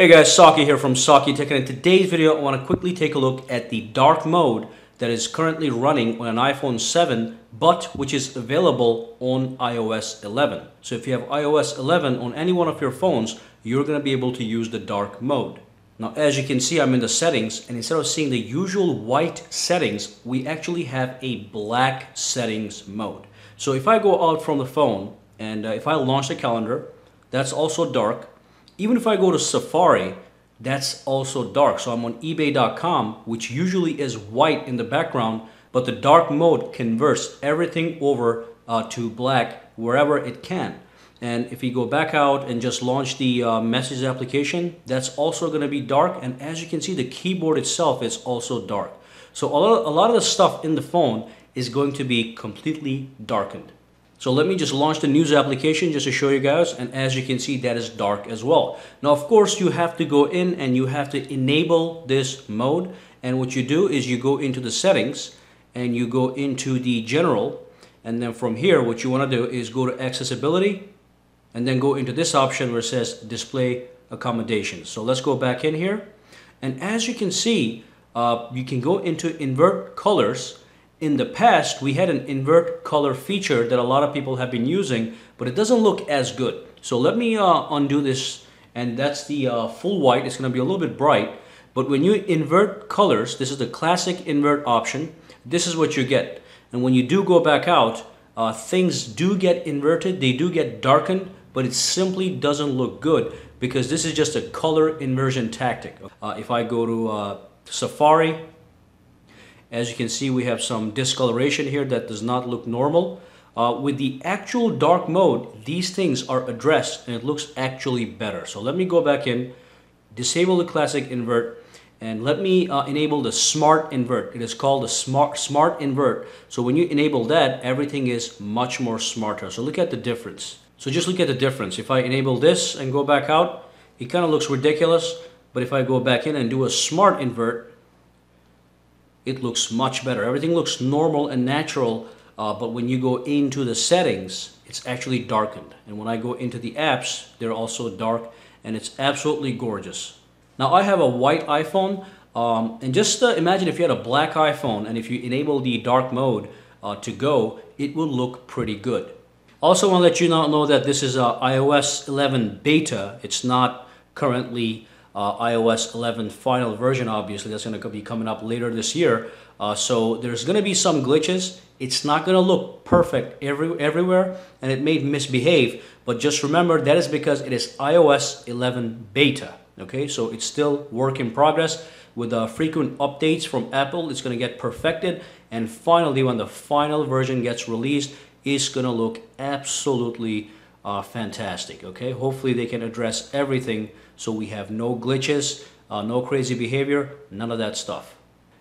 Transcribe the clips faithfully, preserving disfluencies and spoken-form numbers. Hey guys, Saki here from Saki Tech, and in today's video I want to quickly take a look at the dark mode that is currently running on an iPhone seven, but which is available on iOS eleven. So if you have iOS eleven on any one of your phones, you're going to be able to use the dark mode. Now as you can see, I'm in the settings, and instead of seeing the usual white settings, we actually have a black settings mode. So if I go out from the phone and uh, if I launch the calendar, that's also dark. Even if I go to Safari, that's also dark. So I'm on eBay dot com, which usually is white in the background, but the dark mode converts everything over uh, to black wherever it can. And if you go back out and just launch the uh, message application, that's also gonna be dark. And as you can see, the keyboard itself is also dark. So a lot of the stuff in the phone is going to be completely darkened. So let me just launch the news application just to show you guys, and as you can see, that is dark as well. Now of course you have to go in and you have to enable this mode, and what you do is you go into the settings and you go into the general, and then from here what you want to do is go to accessibility and then go into this option where it says display accommodations. So let's go back in here, and as you can see, uh, you can go into invert colors. In the past, we had an invert color feature that a lot of people have been using, but it doesn't look as good. So let me uh, undo this, and that's the uh, full white. It's gonna be a little bit bright, but when you invert colors, this is the classic invert option. This is what you get. And when you do go back out, uh, things do get inverted. They do get darkened, but it simply doesn't look good because this is just a color inversion tactic. Uh, if I go to uh, Safari, as you can see, we have some discoloration here that does not look normal. Uh, with the actual dark mode, these things are addressed and it looks actually better. So let me go back in, disable the classic invert, and let me uh, enable the smart invert. It is called the smart, smart invert. So when you enable that, everything is much more smarter. So look at the difference. So just look at the difference. If I enable this and go back out, it kind of looks ridiculous. But if I go back in and do a smart invert, it looks much better. Everything looks normal and natural, uh, but when you go into the settings, it's actually darkened. And when I go into the apps, they're also dark, and it's absolutely gorgeous. Now I have a white iPhone, um, and just uh, imagine if you had a black iPhone, and if you enable the dark mode uh, to go, it will look pretty good. Also want to let you know that this is uh, iOS eleven beta. It's not currently Uh, iOS eleven final version. Obviously that's going to be coming up later this year, uh, so there's going to be some glitches. It's not going to look perfect every everywhere, and it may misbehave, but just remember that is because it is iOS eleven beta. Okay, so it's still work in progress. With uh, frequent updates from Apple, it's going to get perfected, and finally when the final version gets released, it's going to look absolutely Uh, fantastic. Okay, hopefully they can address everything so we have no glitches, uh, no crazy behavior, none of that stuff.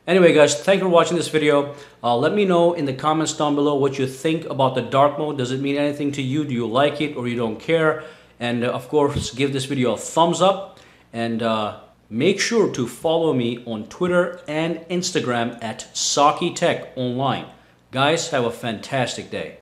Anyway guys, thank you for watching this video. Uh, let me know in the comments down below what you think about the dark mode. Does it mean anything to you? Do you like it or you don't care? And uh, of course give this video a thumbs up, and uh, make sure to follow me on Twitter and Instagram at Saki Tech Online. Guys, have a fantastic day.